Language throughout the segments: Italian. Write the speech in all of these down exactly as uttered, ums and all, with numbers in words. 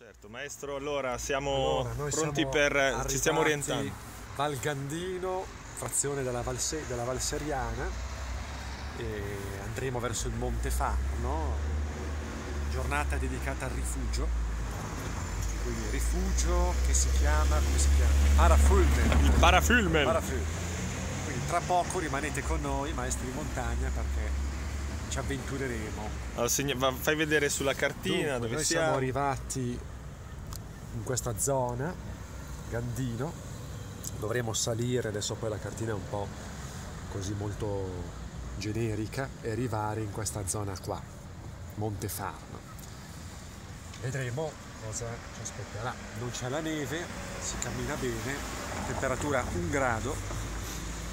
Certo, maestro, allora siamo allora, pronti siamo per... ci stiamo orientando. Val Gandino, frazione della Val, Se... della Val Seriana, e andremo verso il Monte Farno, giornata dedicata al rifugio, quindi rifugio che si chiama, come si chiama? Parafulmen. Il Parafulmen. Parafulmen. Quindi tra poco rimanete con noi, maestri in montagna, perché ci avventureremo. Allora, segna, fai vedere sulla cartina. Dunque, dove noi siamo. Siamo arrivati in questa zona Gandino, dovremo salire, adesso poi la cartina è un po' così molto generica, e arrivare in questa zona qua, Monte Farno. Vedremo cosa ci aspetterà. Non c'è la neve, si cammina bene, temperatura un grado.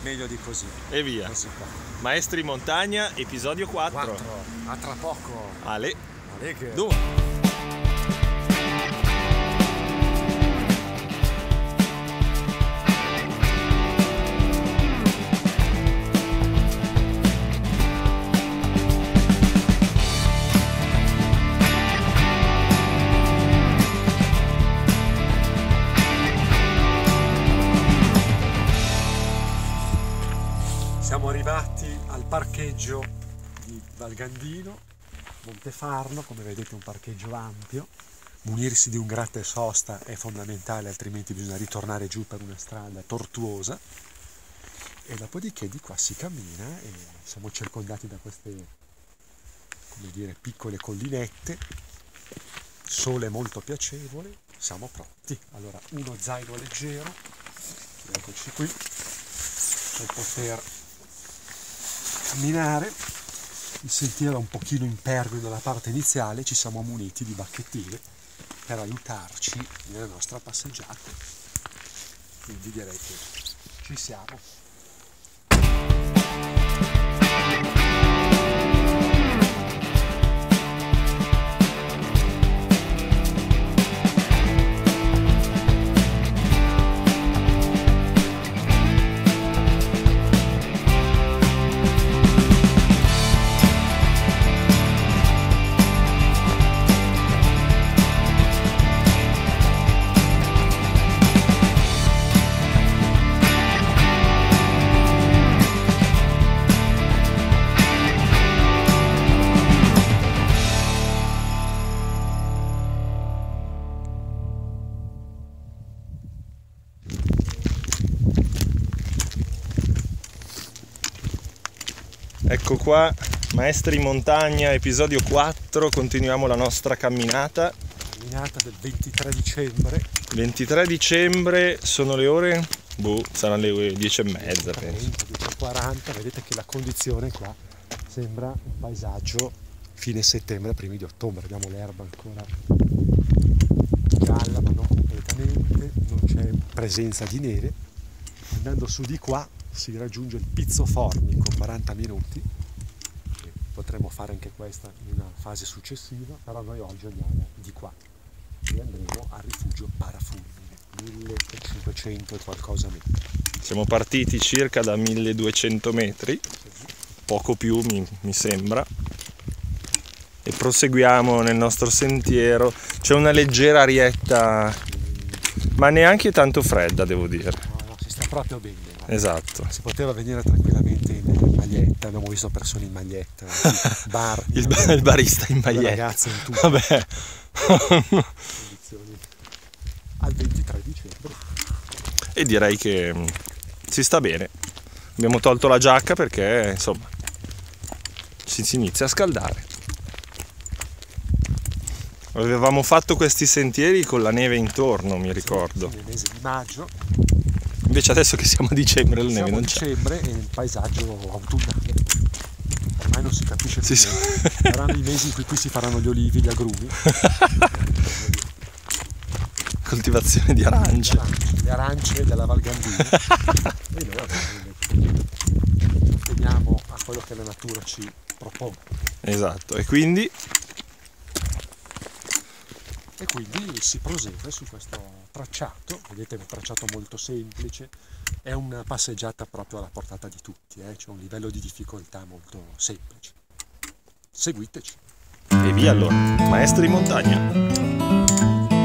Meglio di così. E via. Così qua. Maestri in montagna, episodio quattro. quattro. A tra poco. Ale. Ale che... Dove? Siamo arrivati al parcheggio di Val Gandino, Monte Farno, come vedete un parcheggio ampio. Munirsi di un gratta e sosta è fondamentale, altrimenti bisogna ritornare giù per una strada tortuosa. E dopodiché di qua si cammina e siamo circondati da queste, come dire, piccole collinette, sole molto piacevole, siamo pronti. Allora, uno zaino leggero, eccoci qui, per poter camminare. Il sentiero è un pochino impervio nella parte iniziale, ci siamo muniti di bacchettine per aiutarci nella nostra passeggiata, quindi direi che ci siamo. Ecco qua, Maestri in montagna, episodio quattro, continuiamo la nostra camminata. Camminata del ventitré dicembre. ventitré dicembre, sono le ore? Boh, saranno le dieci e mezza, penso. dieci e quaranta, vedete che la condizione qua sembra un paesaggio fine settembre, primi di ottobre. Abbiamo l'erba ancora gialla, ma non completamente, non c'è presenza di neve. Andando su di qua si raggiunge il Pizzo Formico, quaranta minuti, potremmo fare anche questa in una fase successiva, però noi oggi andiamo di qua e andremo al rifugio Parafulmine, millecinquecento e qualcosa metri. Siamo partiti circa da milleduecento metri, poco più mi, mi sembra, e proseguiamo nel nostro sentiero. C'è una leggera arietta, ma neanche tanto fredda, devo dire. Proprio bene, esatto. Si poteva venire tranquillamente in maglietta, abbiamo visto persone in maglietta, bar, il, bar, il barista in maglietta, ragazze in tutto. Vabbè. Al ventitré dicembre. E direi che si sta bene. Abbiamo tolto la giacca perché insomma si, si inizia a scaldare. Avevamo fatto questi sentieri con la neve intorno, mi ricordo. Nel mese di maggio. Invece adesso che siamo a dicembre la neve non c'è. Siamo a dicembre e il paesaggio autunnale. Ormai non si capisce più. Sì, sì. Saranno i mesi in cui qui si faranno gli olivi, gli agrumi. Coltivazione di arance. Le arance della Val Gandino. E noi teniamo a quello che la natura ci propone. Esatto, e quindi? E quindi si prosegue su questo tracciato, vedete, è un tracciato molto semplice, è una passeggiata proprio alla portata di tutti, eh? C'è un livello di difficoltà molto semplice. Seguiteci. E via allora, maestri in montagna.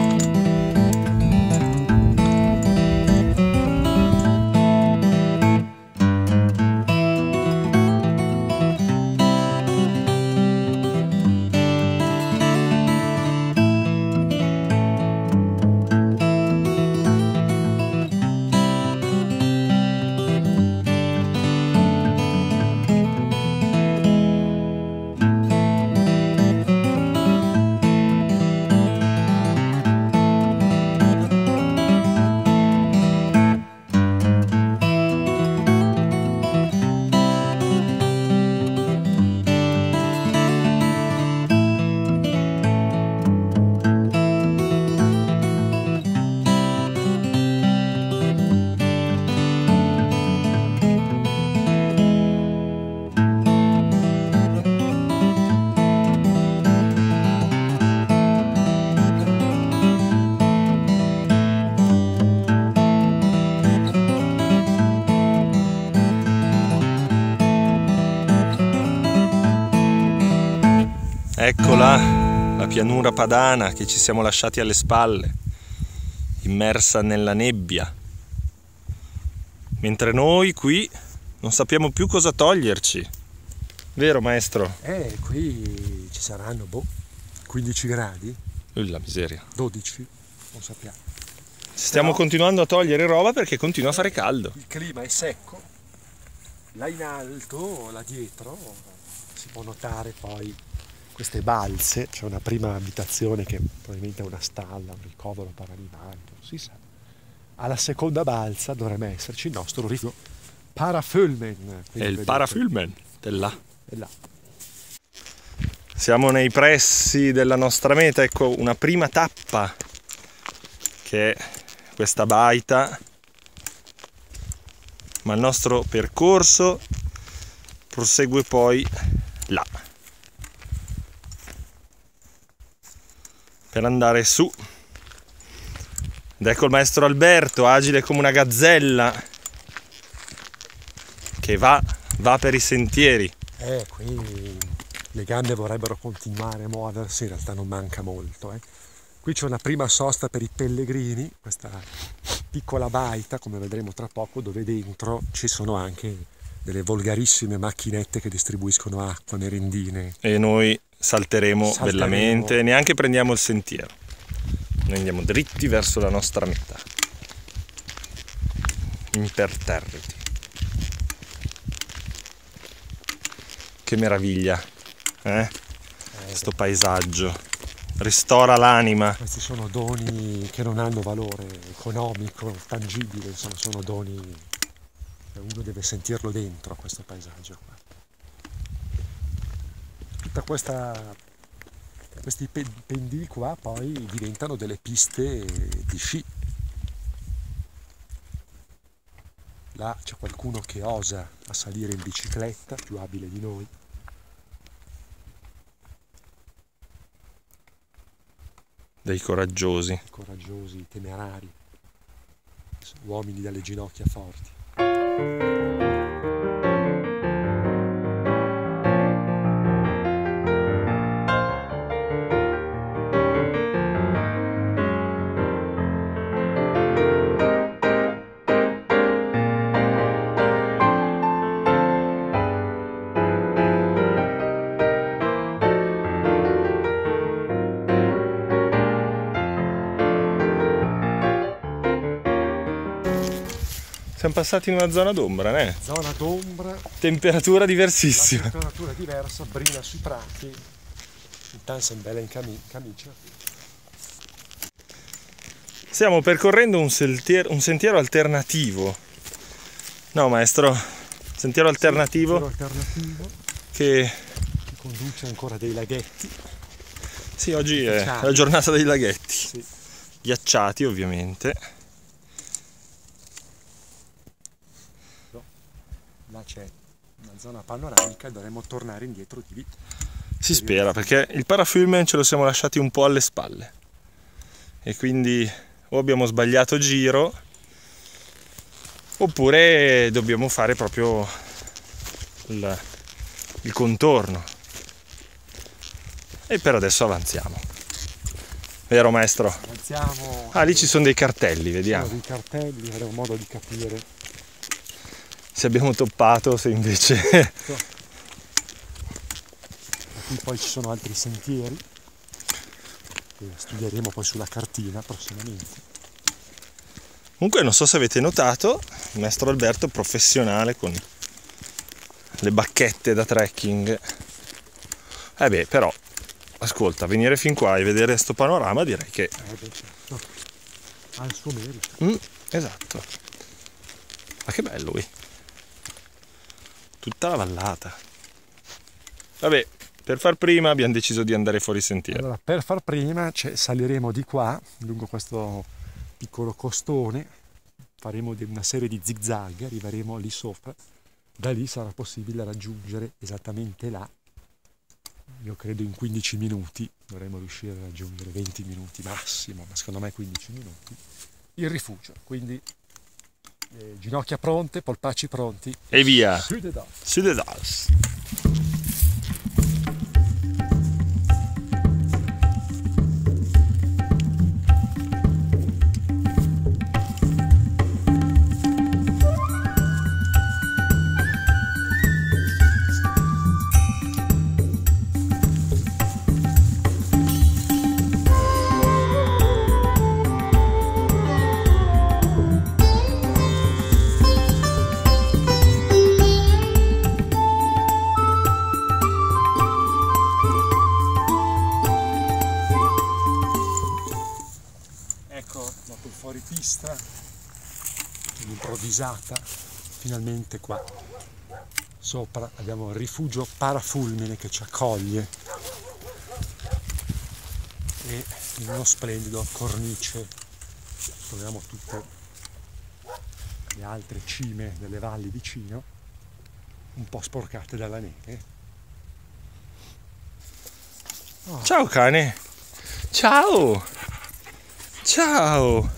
pianura padana che ci siamo lasciati alle spalle, immersa nella nebbia, mentre noi qui non sappiamo più cosa toglierci, vero maestro? Eh, qui ci saranno boh, quindici gradi. Lui la miseria. dodici, non sappiamo. Stiamo Però, continuando a togliere roba perché continua a fare caldo. Il clima è secco, là in alto, là dietro, si può notare poi queste balze, c'è una prima abitazione che probabilmente è una stalla, un ricovero per animali, non si sa. Alla seconda balza dovrebbe esserci il nostro rifugio Parafulmen. È il Parafulmen del là. È là. Siamo nei pressi della nostra meta, ecco una prima tappa che è questa baita, ma il nostro percorso prosegue poi là, per andare su. Ed ecco il maestro Alberto, agile come una gazzella, che va, va per i sentieri. Eh, qui le gambe vorrebbero continuare a muoversi, in realtà non manca molto. Eh. Qui c'è una prima sosta per i pellegrini, questa piccola baita, come vedremo tra poco, dove dentro ci sono anche delle volgarissime macchinette che distribuiscono acqua, merendine. E noi salteremo, salteremo. bellamente, neanche prendiamo il sentiero. Noi andiamo dritti verso la nostra meta, imperterriti. Che meraviglia, eh? Questo paesaggio ristora l'anima. Questi sono doni che non hanno valore economico, tangibile, insomma, sono doni che uno deve sentirlo dentro, questo paesaggio qua. Tutta questa... Questi pendii qua poi diventano delle piste di sci. Là c'è qualcuno che osa a salire in bicicletta, più abile di noi. Dei coraggiosi. Coraggiosi, temerari. Uomini dalle ginocchia forti. Siamo passati in una zona d'ombra, eh? Zona d'ombra. Temperatura diversissima. Temperatura diversa, brilla sui prati. Intanto siamo bella in cami camicia. Stiamo percorrendo un sentiero, un sentiero alternativo. No, maestro? Sentiero alternativo. Sentiero alternativo. Che... che conduce ancora dei laghetti. Sì, oggi è la giornata dei laghetti. Sì. Ghiacciati, ovviamente. Là c'è una zona panoramica e dovremmo tornare indietro di lì. Si spera, perché il Parafulmen ce lo siamo lasciati un po' alle spalle e quindi o abbiamo sbagliato giro oppure dobbiamo fare proprio il, il contorno, e per adesso avanziamo, vero maestro? Avanziamo. Ah, lì ci sono dei cartelli, vediamo. Sono dei cartelli, avremo modo di capire se abbiamo toppato, se invece... Qui poi ci sono altri sentieri che studieremo poi sulla cartina prossimamente. Comunque non so se avete notato, il maestro Alberto è professionale con le bacchette da trekking. Eh beh, però, ascolta, venire fin qua e vedere questo panorama direi che... Eh beh, certo. Ha il suo merito. Mm, esatto. Ma che bello qui. Tutta la vallata. Vabbè, per far prima abbiamo deciso di andare fuori sentiero. Allora, per far prima cioè, saliremo di qua, lungo questo piccolo costone, faremo una serie di zigzag, arriveremo lì sopra, da lì sarà possibile raggiungere esattamente là. Io credo in quindici minuti, dovremo riuscire a raggiungere venti minuti massimo, ma secondo me quindici minuti, il rifugio. Quindi... ginocchia pronte, polpacci pronti e via! Su de das! Su de das! ecco, dopo il fuoripista, un'improvvisata, finalmente qua sopra abbiamo il rifugio Parafulmine che ci accoglie e in uno splendido cornice troviamo tutte le altre cime delle valli vicino, un po' sporcate dalla neve. Oh. Ciao cane! Ciao! Ciao!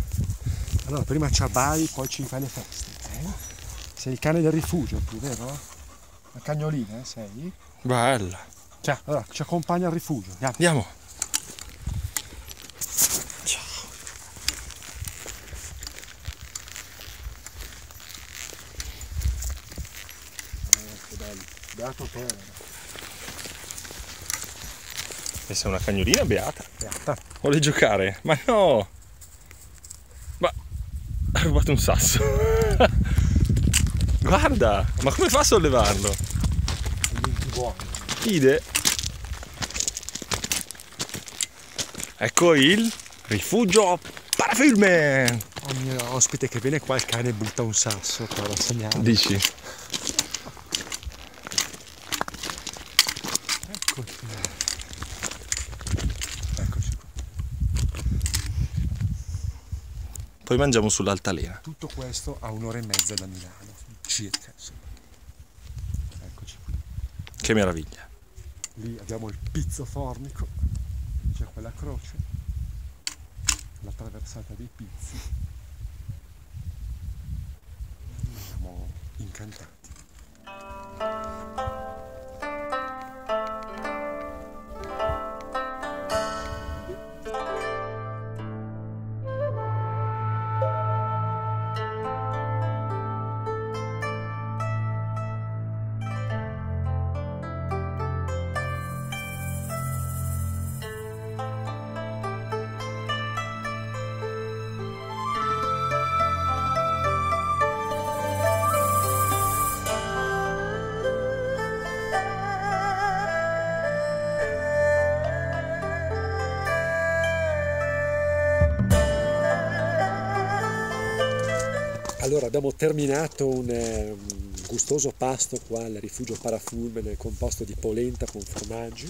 Allora prima ci abbai, poi ci fai le feste. Eh? Sei il cane del rifugio tu, vero? La cagnolina eh, sei? Bella! Ciao! Allora ci accompagna al rifugio, andiamo! Andiamo. Ciao! Eh, che bello! Beato te! E sei una cagnolina beata? Beata! Vuole giocare? Ma no! Ma... ha rubato un sasso! Guarda, ma come fa a sollevarlo? È buono. Ide. Ecco il rifugio Parafulmen. Ogni ospite che viene qua il cane butta un sasso per rassegnare. Dici? Eccoci. Eccoci qua. Poi mangiamo sull'altalena. Tutto questo a un'ora e mezza da Milano. Circa, insomma. Eccoci qui. Che meraviglia. Lì abbiamo il Pizzo Formico, c'è quella croce, la traversata dei Pizzi. Siamo incantati. Allora abbiamo terminato un eh, gustoso pasto qua al rifugio Parafulmine composto di polenta con formaggi.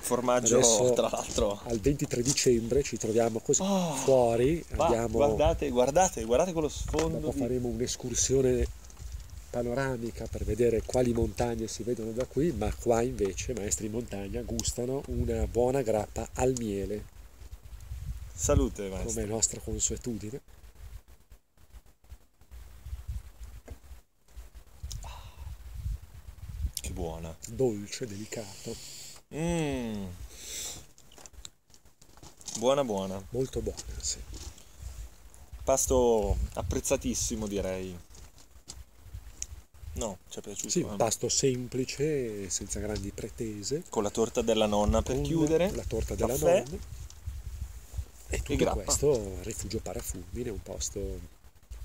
Formaggio adesso, tra l'altro. Al ventitré dicembre ci troviamo così oh, fuori. Ma abbiamo, guardate, guardate, guardate quello sfondo. Dopo di... faremo un'escursione panoramica per vedere quali montagne si vedono da qui, ma qua invece maestri in montagna gustano una buona grappa al miele. Salute maestri. Come nostra consuetudine. Buona, dolce, delicato. Mm. Buona buona. Molto buona, sì. Pasto apprezzatissimo, direi. No, ci è piaciuto. Sì, un pasto semplice, senza grandi pretese. Con la torta della nonna per chiudere. La torta della nonna. E tutto e questo, rifugio Parafulmine, un posto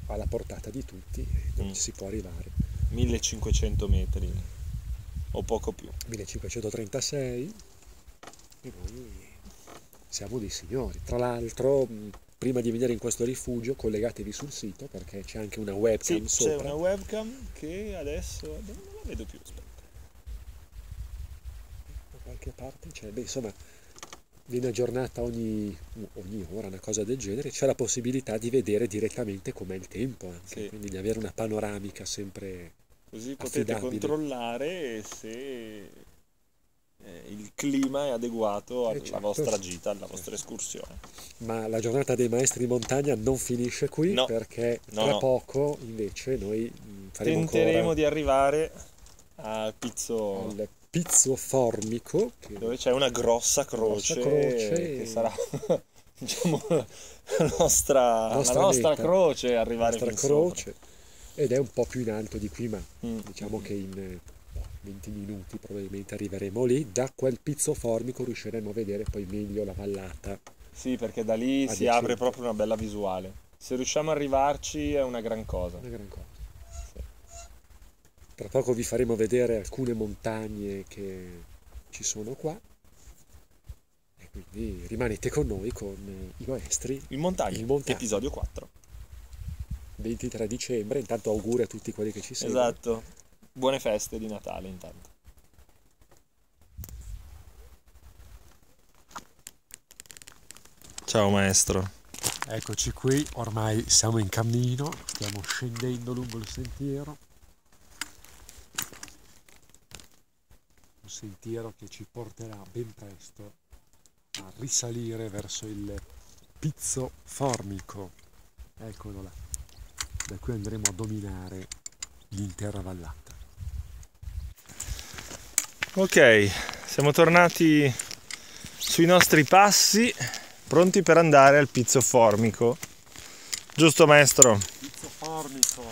alla portata di tutti, dove mm. si può arrivare. millecinquecento metri. O poco più. millecinquecentotrentasei e noi siamo dei signori. Tra l'altro, prima di venire in questo rifugio, collegatevi sul sito perché c'è anche una webcam sì, sopra. C'è una webcam che adesso non la vedo più. Aspetta. Da qualche parte c'è. Beh, insomma, viene aggiornata ogni, ogni ora, una cosa del genere. C'è la possibilità di vedere direttamente com'è il tempo, anche, sì. Quindi di avere una panoramica sempre. Così potete affidabile. Controllare se il clima è adeguato alla eh certo, vostra gita, alla certo. vostra escursione. Ma la giornata dei maestri in montagna non finisce qui no, perché no, tra no. poco invece noi faremo tenteremo ancora... di arrivare al Pizzo... al Pizzo Formico. Che... dove c'è una grossa croce, grossa croce che e... sarà... diciamo, la nostra, la nostra, la nostra croce arrivare la nostra croce. Sopra. Ed è un po' più in alto di qui, ma mm. diciamo che in venti minuti probabilmente arriveremo lì. Da quel Pizzo Formico riusciremo a vedere poi meglio la vallata. Sì, perché da lì si apre proprio una bella visuale. Se riusciamo ad arrivarci è una gran cosa. Una gran cosa. Sì. Tra poco vi faremo vedere alcune montagne che ci sono qua. E Quindi rimanete con noi con i maestri in montagna, in montagna. Episodio quattro, ventitré dicembre. Intanto auguri a tutti quelli che ci seguono. Esatto, buone feste di Natale intanto. Ciao maestro. Eccoci qui, ormai siamo in cammino, stiamo scendendo lungo il sentiero. Un sentiero che ci porterà ben presto a risalire verso il Pizzo Formico. Eccolo là. Da qui andremo a dominare l'intera vallata. Ok, siamo tornati sui nostri passi, pronti per andare al Pizzo Formico. Giusto maestro? Pizzo Formico.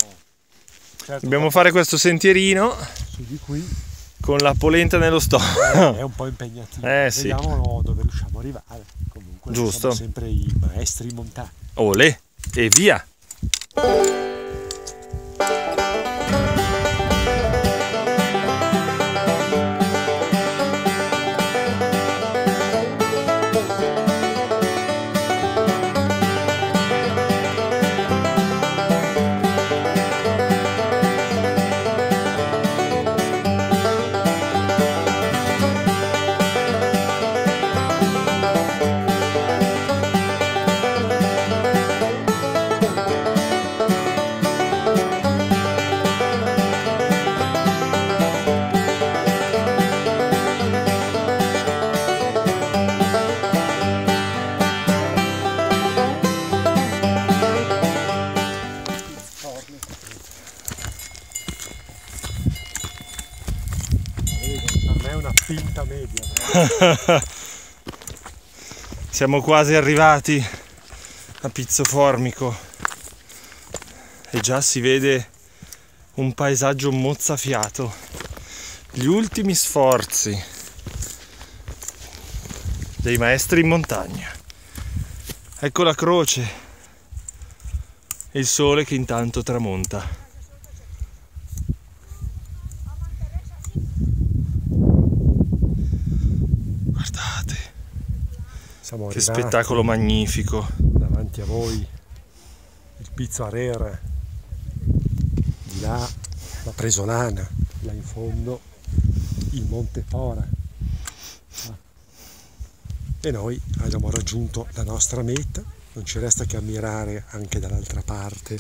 Certo, dobbiamo fare questo sentierino su di qui. Con la polenta nello stomaco. È un po' impegnativo. Eh, Vediamo sì. dove riusciamo ad arrivare. Comunque Giusto. Sono sempre i maestri in montagna. Olè! E via! Siamo quasi arrivati a Pizzo Formico e già si vede un paesaggio mozzafiato. Gli ultimi sforzi dei maestri in montagna. Ecco la croce e il sole che intanto tramonta. Che spettacolo magnifico! Davanti a voi il Pizzo Arera, di là la Presolana, là in fondo il Monte Pora. E noi abbiamo raggiunto la nostra meta, non ci resta che ammirare anche dall'altra parte.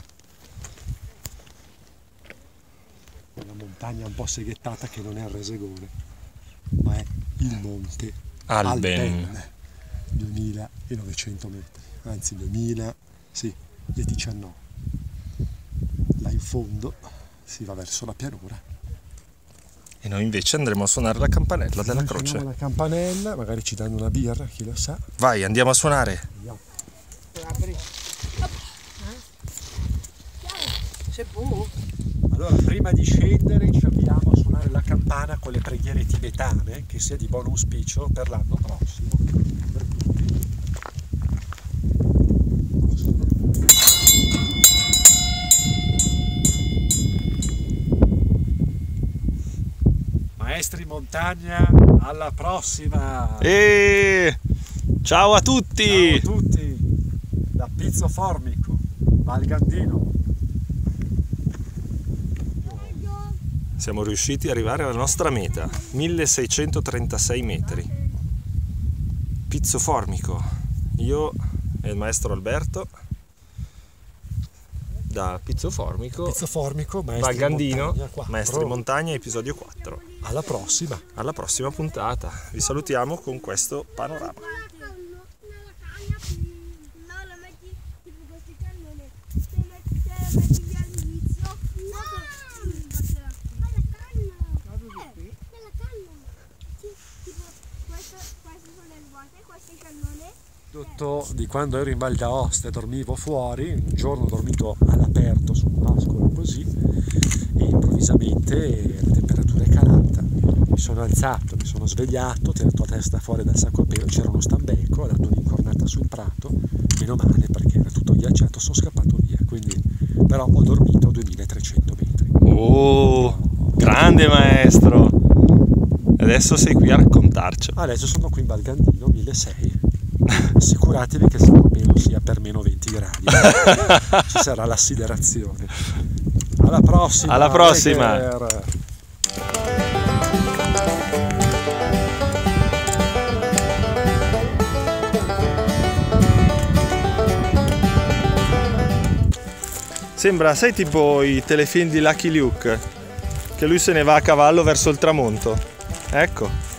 Una montagna un po' seghettata che non è il Resegone, ma è il Monte Alben. Alben. duemilanovecento metri, anzi duemila, sì, diciannove. Là in fondo si va verso la pianura. E noi invece andremo a suonare la campanella della croce. Suoniamo la campanella, magari ci danno una birra, chi lo sa. Vai, andiamo a suonare. Andiamo. Allora, prima di scendere ci avviamo a suonare la campana con le preghiere tibetane, che sia di buon auspicio per l'anno prossimo. Maestri in montagna, alla prossima! E... Ciao a tutti! Ciao a tutti! Da Pizzo Formico, Val Gandino. Siamo riusciti ad arrivare alla nostra meta, milleseicentotrentasei metri. Pizzo Formico, io e il maestro Alberto, da Pizzo Formico, Pizzo Formico Val Gandino, maestri in montagna, episodio quattro. Alla prossima, alla prossima puntata. Vi salutiamo con questo panorama. Tutto di quando ero in Val d'Aosta e dormivo fuori, un giorno ho dormito all'aperto su un pascolo così e improvvisamente la temperatura è calata, mi sono alzato, mi sono svegliato, ho tirato la testa fuori dal sacco a pelo, c'era uno stambecco, ho dato un'incornata sul prato, meno male perché era tutto ghiacciato, sono scappato via, quindi però ho dormito a duemilatrecento metri. Oh, grande maestro! Adesso sei qui a raccontarci. Adesso sono qui in Val Gandino milleseicento. Assicuratevi che il sapropelo sia per meno venti gradi. Ci sarà la siderazione. Alla prossima. Alla prossima. Reger. Sembra, sai, tipo i telefilm di Lucky Luke, che lui se ne va a cavallo verso il tramonto. Ecco.